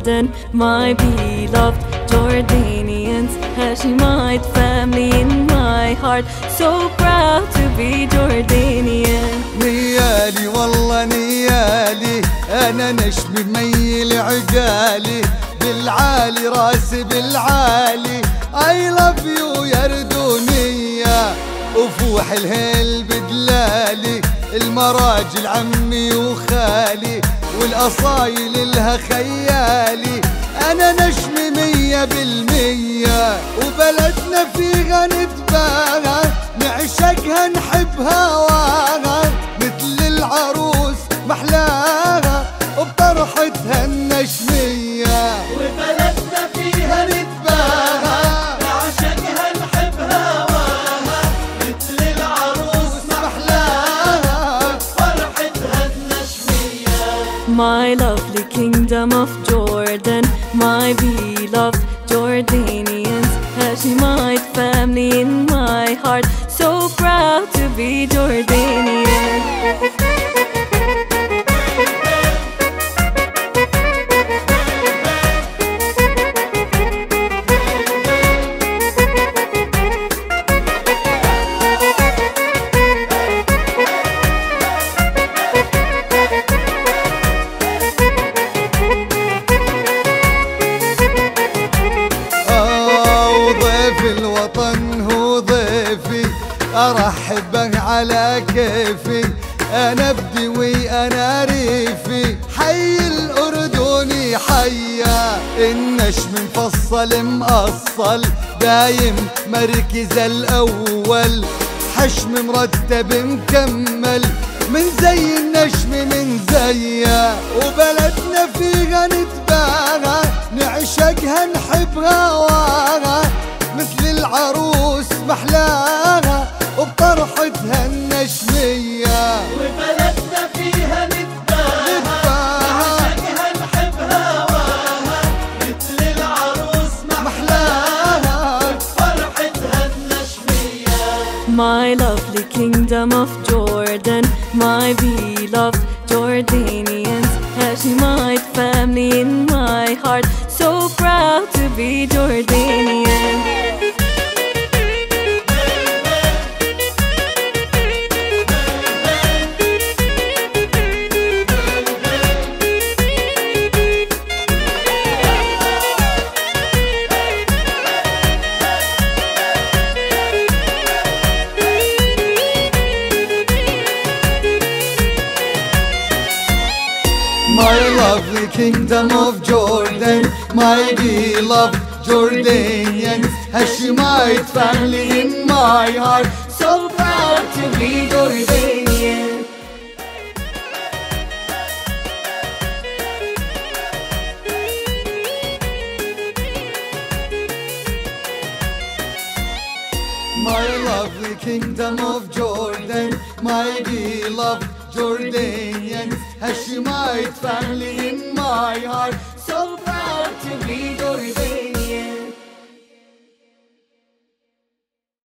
Jordan, my beloved Jordanians, Hashemite family in my heart, so proud to be Jordanian. نيالي والله نيالي، أنا نشم ميل عقالي، بالعالي راسي بالعالي، I love you يا ردونية، وفوح الهيل بدلالي، المراجل عمي وخالي، والاصايل الها خيالي، انا نجمي 100%، وبلدنا فيها نتباهى، نعشقها نحبها وانا مثل العروس محلاها، وبطرحتها النجمية، وبلدنا فيها نتباهى، نعشقها نحبها وانا مثل العروس محلاها، وبطرحتها النجمية. My lovely kingdom of Jordan, my beloved Jordanians, Hashemite family in my heart, so proud to be Jordanian. أرحبك على كيفي، أنا بدي وأنا ريفي، حي الأردني حيا، النجم مفصل مقصل، دايم مركز الأول، حشم مرتب مكمل، من زي النجم من زيا، وبلدنا فيها نتباهى، نعشقها نحبها وانا مثل العروس محلاها، وبطرحتها النجمية، وبلدنا فيها نتباهى، نعشقها نحبها وانا مثل العروس محلاها، وبطرحتها النجمية. My lovely kingdom of Jordan, my beloved Jordanians, Hashemite family in my heart, so proud to be Jordanian. My lovely kingdom of Jordan, my beloved Jordanians, Hashemite family in my heart, so proud to be Jordanian. My lovely kingdom of Jordan, my beloved Jordanians, Hashemite family in my heart, so proud to be Jordanian.